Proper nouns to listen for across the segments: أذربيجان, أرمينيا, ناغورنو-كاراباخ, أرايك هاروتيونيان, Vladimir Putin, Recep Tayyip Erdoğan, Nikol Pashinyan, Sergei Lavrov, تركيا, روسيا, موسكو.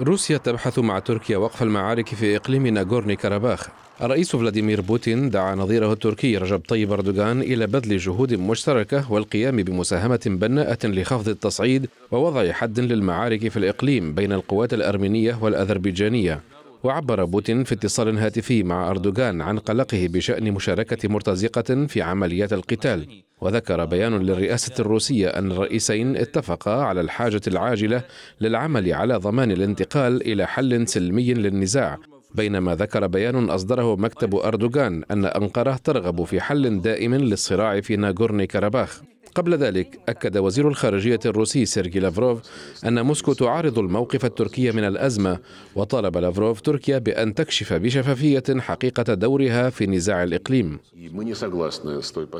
روسيا تبحث مع تركيا وقف المعارك في إقليم ناغورنو-كاراباخ. الرئيس فلاديمير بوتين دعا نظيره التركي رجب طيب أردوغان إلى بذل جهود مشتركة والقيام بمساهمة بناءة لخفض التصعيد ووضع حد للمعارك في الإقليم بين القوات الأرمينية والأذربيجانية. وعبر بوتين في اتصال هاتفي مع أردوغان عن قلقه بشأن مشاركة مرتزقة في عمليات القتال. وذكر بيان للرئاسة الروسية أن الرئيسين اتفقا على الحاجة العاجلة للعمل على ضمان الانتقال إلى حل سلمي للنزاع، بينما ذكر بيان أصدره مكتب أردوغان أن أنقرة ترغب في حل دائم للصراع في ناغورنو-كاراباخ. قبل ذلك أكد وزير الخارجية الروسي سيرجي لافروف أن موسكو تعارض الموقف التركي من الأزمة، وطالب لافروف تركيا بأن تكشف بشفافية حقيقة دورها في نزاع الإقليم.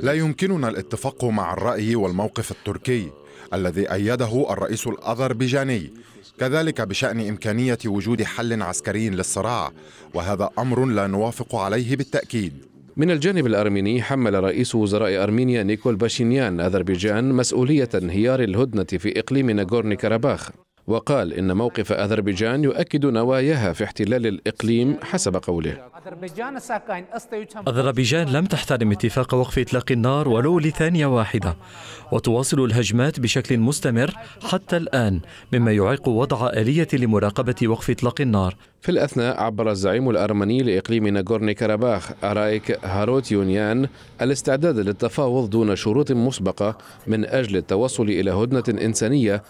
لا يمكننا الاتفاق مع الرأي والموقف التركي الذي أيده الرئيس الأذربيجاني، كذلك بشأن إمكانية وجود حل عسكري للصراع، وهذا أمر لا نوافق عليه بالتأكيد. من الجانب الأرميني، حمل رئيس وزراء أرمينيا نيكول باشينيان أذربيجان مسؤولية انهيار الهدنة في إقليم ناغورنو-كاراباخ، وقال إن موقف أذربيجان يؤكد نواياها في احتلال الإقليم حسب قوله. أذربيجان لم تحترم اتفاق وقف إطلاق النار ولو لثانية واحدة، وتواصل الهجمات بشكل مستمر حتى الآن، مما يعيق وضع آلية لمراقبة وقف إطلاق النار. في الأثناء، عبر الزعيم الأرمني لإقليم ناغورنو-كاراباخ أرايك هاروتيونيان الاستعداد للتفاوض دون شروط مسبقة من أجل التوصل إلى هدنة إنسانية.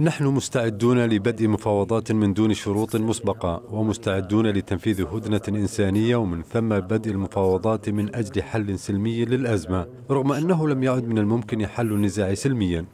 نحن مستعدون لبدء مفاوضات من دون شروط مسبقة، ومستعدون لتنفيذ هدنة إنسانية، ومن ثم بدء المفاوضات من أجل حل سلمي للأزمة، رغم أنه لم يعد من الممكن حل النزاع سلميا.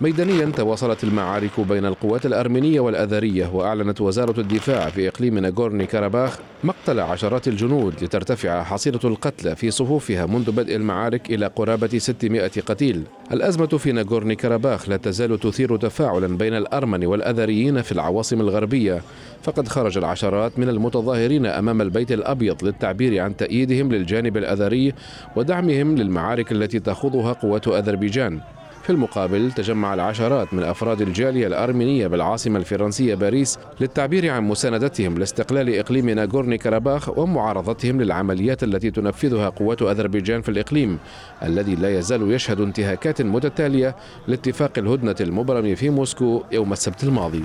ميدانيا، تواصلت المعارك بين القوات الأرمينية والأذرية، وأعلنت وزارة الدفاع في إقليم ناغورنو-كاراباخ مقتل عشرات الجنود، لترتفع حصيلة القتلى في صفوفها منذ بدء المعارك إلى قرابة 600 قتيل. الأزمة في ناغورنو-كاراباخ لا تزال تثير تفاعلا بين الأرمن والأذريين في العواصم الغربية، فقد خرج العشرات من المتظاهرين أمام البيت الأبيض للتعبير عن تأييدهم للجانب الأذري ودعمهم للمعارك التي تخوضها قوات أذربيجان. في المقابل، تجمع العشرات من أفراد الجالية الأرمينية بالعاصمة الفرنسية باريس للتعبير عن مساندتهم لاستقلال إقليم ناغورنو-كاراباخ ومعارضتهم للعمليات التي تنفذها قوات أذربيجان في الإقليم، الذي لا يزال يشهد انتهاكات متتالية لاتفاق الهدنة المبرم في موسكو يوم السبت الماضي.